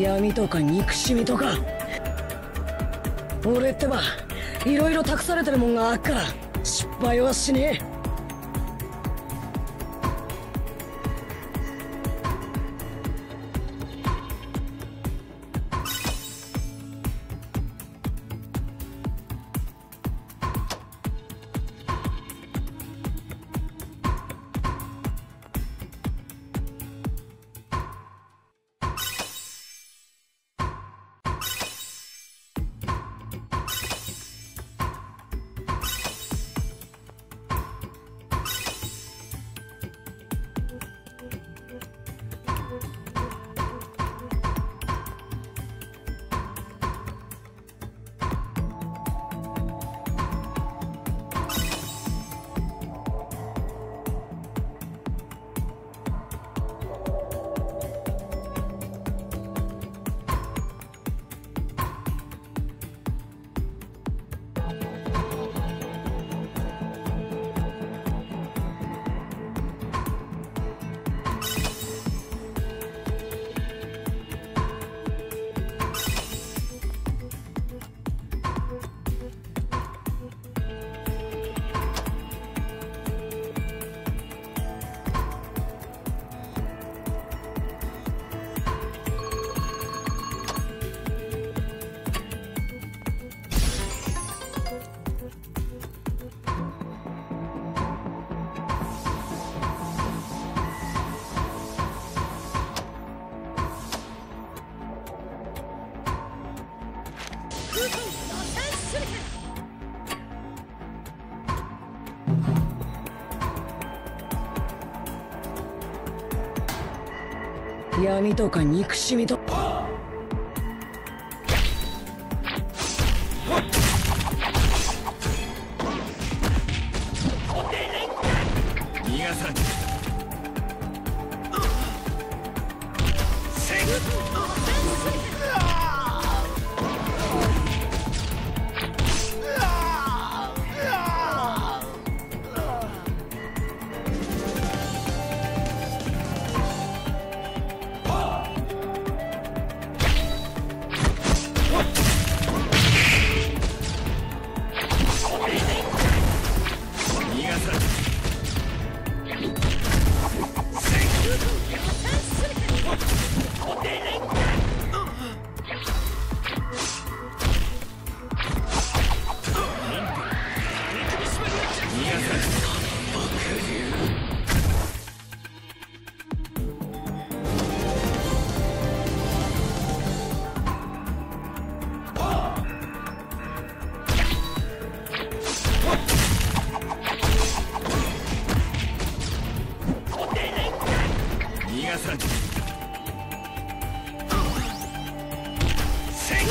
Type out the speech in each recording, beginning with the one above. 闇とか憎しみとか。俺ってばいろいろ託されてるもんがあっから失敗はしねえ。闇とか憎しみとか。逃がさ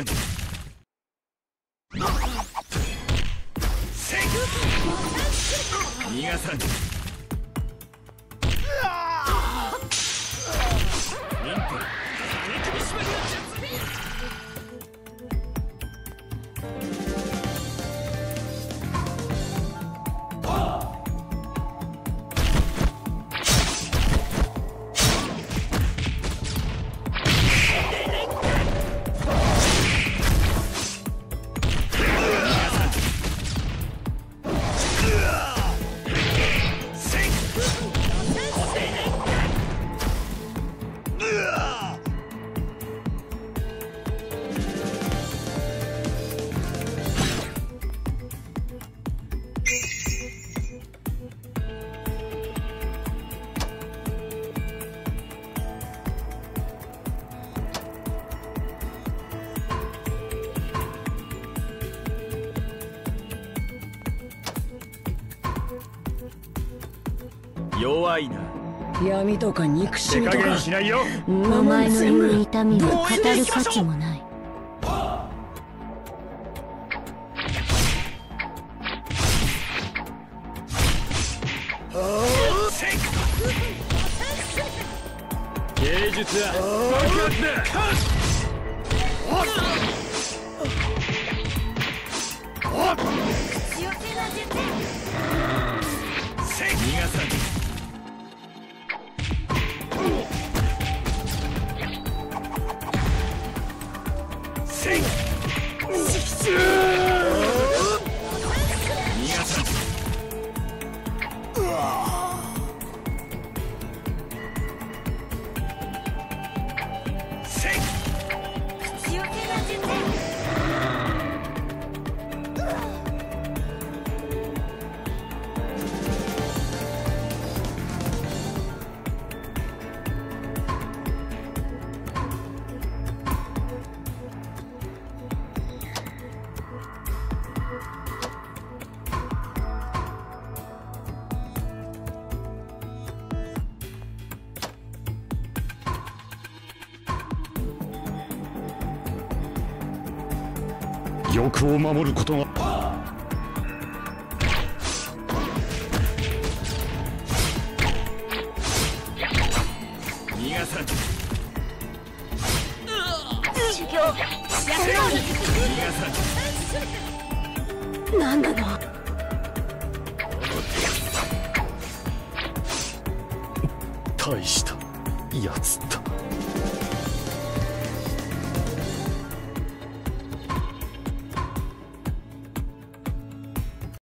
ん。弱いな。闇とか憎しみとか。お前の言う痛みを語る価値もない。芸術は分かった欲を守ることが逃がさない何なの大したやつだ。